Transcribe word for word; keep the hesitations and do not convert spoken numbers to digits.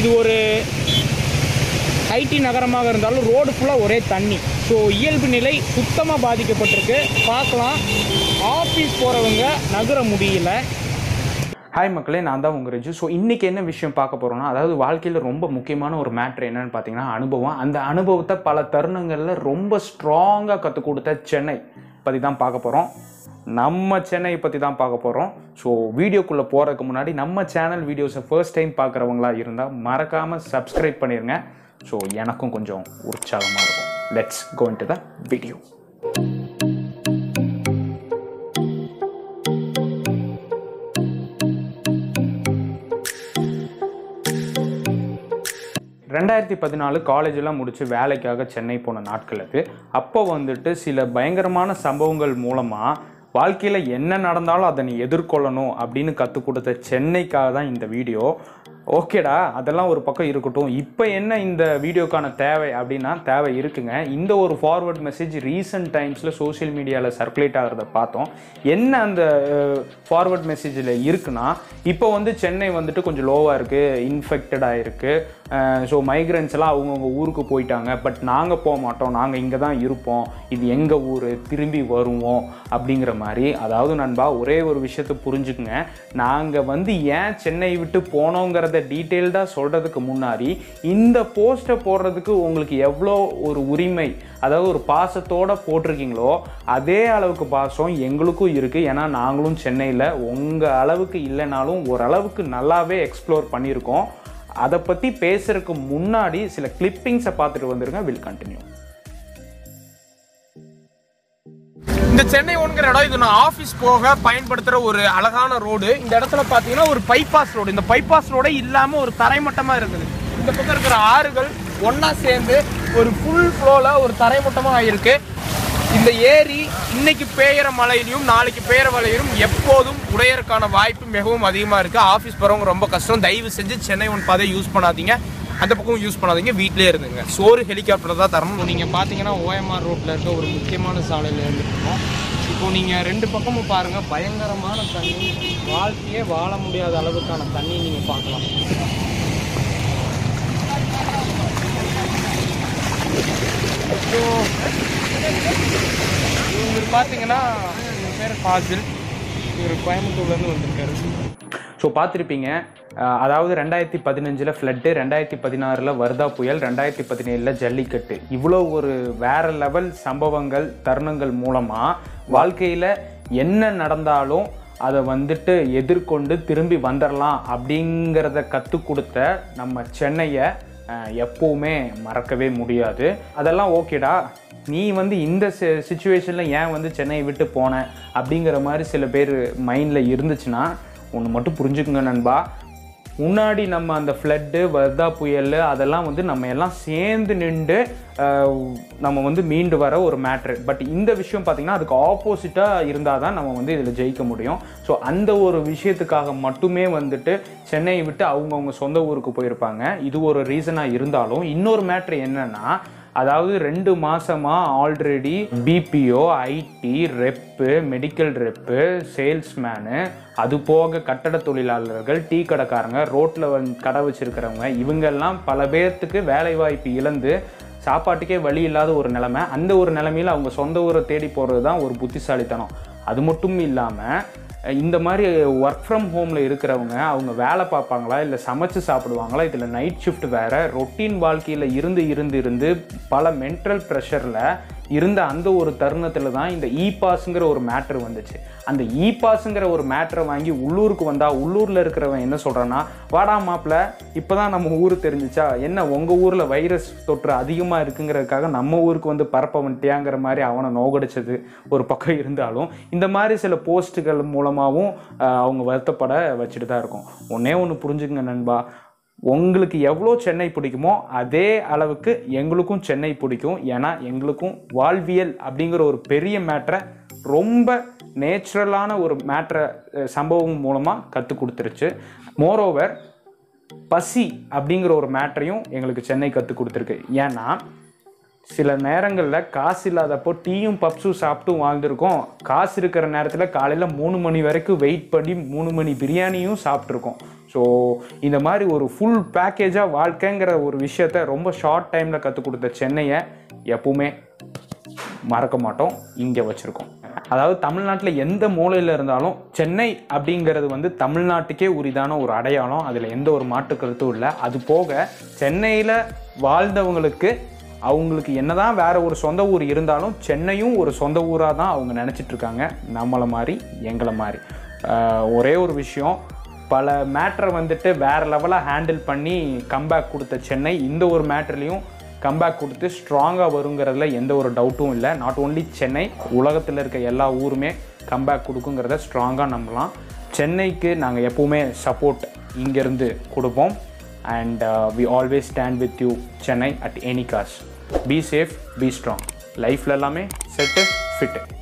இது ஒரு ஐடி நகரமாக இருந்தாலும் ரோடு ஃபுல்லாக ஒரே தண்ணி. ஸோ இயல்பு நிலை சுத்தமாக பாதிக்கப்பட்டிருக்கு. பார்க்கலாம், ஆஃபீஸ் போகிறவங்க நகர முடியல. ஹாய் மக்களே, நான் தான் உங்கள் ரஜு. ஸோ இன்றைக்கி என்ன விஷயம் பார்க்க போகிறோன்னா, அதாவது வாழ்க்கையில் ரொம்ப முக்கியமான ஒரு மேட்ரு என்னென்னு பார்த்தீங்கன்னா அனுபவம். அந்த அனுபவத்தை பல தருணங்களில் ரொம்ப ஸ்ட்ராங்காக கற்றுக் கொடுத்த சென்னை பற்றி தான் பார்க்க போகிறோம். நம்ம சென்னை பற்றி தான் பார்க்க போகிறோம். ஸோ வீடியோக்குள்ளே போகிறதுக்கு முன்னாடி நம்ம சேனல் வீடியோஸை ஃபர்ஸ்ட் டைம் பார்க்குறவங்களா இருந்தால் மறக்காமல் சப்ஸ்கிரைப் பண்ணிடுங்க. ஸோ எனக்கும் கொஞ்சம் உற்சாகமாக இருக்கும். Let's go into the video. ரெண்டாயிரத்தி பதினாலு காலேஜெலாம் முடித்து வேலைக்காக சென்னை போன நாட்கள் அது. அப்போ வந்துட்டு சில பயங்கரமான சம்பவங்கள் மூலமாக வாழ்க்கையில் என்ன நடந்தாலும் அதை நீ எதிர்கொள்ளணும் அப்படின்னு கற்றுக் கொடுத்த சென்னைக்காக தான் இந்த வீடியோ. ஓகேடா, அதெல்லாம் ஒரு பக்கம் இருக்கட்டும். இப்போ என்ன இந்த வீடியோக்கான தேவை அப்படின்னா, தேவை இருக்குங்க. இந்த ஒரு ஃபார்வர்ட் மெசேஜ் ரீசன்ட் டைம்ஸில் சோஷியல் மீடியாவில் சர்க்குலேட் ஆகிறத பார்த்தோம். என்ன அந்த ஃபார்வர்ட் மெசேஜில் இருக்குன்னா, இப்போ வந்து சென்னை வந்துட்டு கொஞ்சம் லோவாக இருக்குது, இன்ஃபெக்டடாக இருக்குது. ஸோ மைக்ரன்ஸ் எல்லாம் அவங்கவுங்க ஊருக்கு போயிட்டாங்க, பட் நாங்கள் போக மாட்டோம், நாங்கள் இங்கே தான் இருப்போம், இது எங்கள் ஊர், திரும்பி வருவோம் அப்படிங்கிற மாதிரி. அதாவது நண்பா, ஒரே ஒரு விஷயத்தை புரிஞ்சுக்குங்க, நாங்கள் வந்து ஏன் சென்னை விட்டு போனோங்கிறத டீட்டெயில்டாக சொல்கிறதுக்கு முன்னாடி இந்த போஸ்ட்டை போடுறதுக்கு உங்களுக்கு எவ்வளோ ஒரு உரிமை, அதாவது ஒரு பாசத்தோடு போட்டிருக்கீங்களோ அதே அளவுக்கு பாசம் எங்களுக்கும் இருக்குது. ஏன்னா நாங்களும் சென்னையில் உங்கள் அளவுக்கு இல்லைனாலும் ஓரளவுக்கு நல்லாவே எக்ஸ்ப்ளோர் பண்ணியிருக்கோம். அதை பற்றி பேசுறதுக்கு முன்னாடி சில கிளிப்பிங்ஸை பார்த்துட்டு வந்துருங்க. Will continue. இந்த சென்னை ஒன்றுங்கிற இடம், இது நான் ஆஃபீஸ் போக பயன்படுத்துகிற ஒரு அழகான ரோடு. இந்த இடத்துல பார்த்தீங்கன்னா ஒரு பைபாஸ் ரோடு. இந்த பைபாஸ் ரோடே இல்லாமல் ஒரு தரைமட்டமாக இருக்குது. இந்த பக்கம் இருக்கிற ஆறுகள் ஒன்றா சேர்ந்து ஒரு ஃபுல் ஃப்ளோவில் ஒரு தரைமட்டமாக இருக்கு. இந்த ஏரி இன்னைக்கு பெய்கிற மழையிலையும் நாளைக்கு பெய்கிற மழையிலும் எப்போதும் உடையறதுக்கான வாய்ப்பு மிகவும் அதிகமாக இருக்குது. ஆஃபீஸ் போகிறவங்க ரொம்ப கஷ்டம். தயவு செஞ்சு சென்னை ஒன் பாதை யூஸ் பண்ணாதீங்க, அந்த பக்கம் யூஸ் பண்ணாதீங்க, வீட்டிலே இருந்துங்க. சோறு ஹெலிகாப்டர் தான் தரணும். நீங்கள் பார்த்தீங்கன்னா ஓஎம்ஆர் ரோட்டில் இருக்க ஒரு முக்கியமான சாலையில் இருந்துருக்கோம். இப்போது நீங்கள் ரெண்டு பக்கமும் பாருங்கள், பயங்கரமான தண்ணி, வாழ்க்கையே வாழ முடியாத அளவுக்கான தண்ணி நீங்கள் பார்க்கலாம். இவர் பார்த்தீங்கன்னா இவர் பேர் ஃபாசில், இவர் கோயம்புத்தூர்லேருந்து வந்திருக்காரு. ஸோ பார்த்துருப்பீங்க, அதாவது ரெண்டாயிரத்தி பதினஞ்சில் ஃப்ளட்டு, ரெண்டாயிரத்தி பதினாறில் வர்தா புயல், ரெண்டாயிரத்தி பதினேழில் ஜல்லிக்கட்டு, இவ்வளோ ஒரு வேறு லெவல் சம்பவங்கள் தருணங்கள் மூலமாக வாழ்க்கையில் என்ன நடந்தாலும் அதை வந்துட்டு எதிர்கொண்டு திரும்பி வந்துடலாம் அப்படிங்கிறத கற்றுக் கொடுத்த நம்ம சென்னையை எப்போவுமே மறக்கவே முடியாது. அதெல்லாம் ஓகேடா, நீ வந்து இந்த சிச்சுவேஷனில் ஏன் வந்து சென்னையை விட்டு போன அப்படிங்கிற மாதிரி சில பேர் மைண்டில் இருந்துச்சுன்னா ஒன்று மட்டும் புரிஞ்சுக்குங்க நண்பா, முன்னாடி நம்ம அந்த ஃப்ளட்டு வர்தா புயல் அதெல்லாம் வந்து நம்ம எல்லாம் சேர்ந்து நின்று நம்ம வந்து மீண்டு வர ஒரு மேட்ரு. பட் இந்த விஷயம் பார்த்திங்கன்னா அதுக்கு ஆப்போசிட்டாக இருந்தால் தான் நம்ம வந்து இதில் ஜெயிக்க முடியும். ஸோ அந்த ஒரு விஷயத்துக்காக மட்டுமே வந்துட்டு சென்னையை விட்டு அவங்கவுங்க சொந்த ஊருக்கு போயிருப்பாங்க. இது ஒரு ரீசனாக இருந்தாலும் இன்னொரு மேட்ரு என்னென்னா, அதாவது ரெண்டு மாதமாக already BPO, IT rep, medical rep, salesman, அது போக கட்டட தொழிலாளர்கள், டீ கடைக்காரங்க, ரோட்டில் கடை வச்சுருக்கிறவங்க, இவங்கெல்லாம் பல பேர்த்துக்கு வேலைவாய்ப்பு இழந்து சாப்பாட்டுக்கே வழி இல்லாத ஒரு நிலைமை. அந்த ஒரு நிலைமையில் அவங்க சொந்த ஊரை தேடி போகிறது தான் ஒரு புத்திசாலித்தனம். அது மட்டும் இல்லாமல் இந்த மாதிரி ஒர்க் ஃப்ரம் ஹோமில் இருக்கிறவங்க அவங்க வேலை பார்ப்பாங்களா, இல்லை சமைச்சு சாப்பிடுவாங்களா, இதில் நைட் ஷிஃப்ட் வேறு, ரொட்டீன் வாழ்க்கையில் இருந்து இருந்து இருந்து பல மென்டல் ப்ரெஷரில் இருந்த அந்த ஒரு தருணத்தில் தான் இந்த இ பாஸுங்கிற ஒரு மேட்ரு வந்துச்சு. அந்த இ பாஸுங்கிற ஒரு மேட்ரை வாங்கி உள்ளூருக்கு வந்தால் உள்ளூரில் இருக்கிறவன் என்ன சொல்கிறான்னா, வாடா மாப்பிள்ள இப்போ தான் நம்ம ஊர் தெரிஞ்சிச்சா, என்ன உங்கள் ஊரில் வைரஸ் தொற்று அதிகமாக இருக்குங்கிறதுக்காக நம்ம ஊருக்கு வந்து பரப்ப வந்துட்டியாங்கிற மாதிரி அவனை நோகடிச்சது ஒரு பக்கம் இருந்தாலும் இந்த மாதிரி சில போஸ்ட்டுகள் மூலமாகவும் அவங்க வருத்தப்பட வச்சுட்டு தான் இருக்கும். ஒன்றே ஒன்று புரிஞ்சுக்குங்க நண்பா, உங்களுக்கு எவ்வளோ சென்னை பிடிக்குமோ அதே அளவுக்கு எங்களுக்கும் சென்னை பிடிக்கும். ஏன்னா எங்களுக்கும் வாழ்வியல் அப்படிங்கிற ஒரு பெரிய மேட்ரை ரொம்ப நேச்சுரலான ஒரு மேட்ரை சம்பவம் மூலமாக கற்றுக் கொடுத்துருச்சு. மோரோவர் பசி அப்படிங்கிற ஒரு மேட்ரையும் எங்களுக்கு சென்னை கற்றுக் கொடுத்துருக்கு. ஏன்னா சில நேரங்களில் காசு இல்லாதப்போ டீயும் பப்ஸும் சாப்பிட்டும் வாழ்ந்துருக்கோம். காசு இருக்கிற நேரத்தில் காலையில் மூணு மணி வரைக்கும் வெயிட் பண்ணி மூணு மணி பிரியாணியும் சாப்பிட்ருக்கோம். ஸோ இந்த மாதிரி ஒரு ஃபுல் பேக்கேஜாக வாழ்க்கைங்கிற ஒரு விஷயத்தை ரொம்ப ஷார்ட் டைமில் கற்றுக் கொடுத்த சென்னையை எப்பவுமே மறக்க மாட்டோம், இங்கே வச்சுருக்கோம். அதாவது தமிழ்நாட்டில் எந்த மூலையில் இருந்தாலும் சென்னை அப்படிங்கிறது வந்து தமிழ்நாட்டுக்கே உரிதான ஒரு அடையாளம், அதில் எந்த ஒரு மாற்று கருத்தும் இல்லை. அது போக சென்னையில் வாழ்ந்தவங்களுக்கு அவங்களுக்கு என்னதான் வேற ஒரு சொந்த ஊர் இருந்தாலும் சென்னையும் ஒரு சொந்த ஊராக தான் அவங்க நினச்சிட்ருக்காங்க, நம்மளை மாதிரி எங்களை மாதிரி. ஒரே ஒரு விஷயம், பல மேட்டரை வந்துட்டு வேறு லெவலாக ஹேண்டில் பண்ணி கம்பேக் கொடுத்த சென்னை இந்த ஒரு மேட்டர்லேயும் கம்பேக் கொடுத்து ஸ்ட்ராங்காக வருங்கிறதுல எந்த ஒரு டவுட்டும் இல்லை. நாட் ஓன்லி சென்னை, உலகத்தில் இருக்க எல்லா ஊருமே கம்பேக் கொடுக்குங்கிறத ஸ்ட்ராங்காக நம்பலாம். சென்னைக்கு நாங்கள் எப்போவுமே சப்போர்ட் இங்கேருந்து கொடுப்போம். And uh, we always stand with you, Chennai, at any cost. Be safe, be strong. Life la lame, set, fit.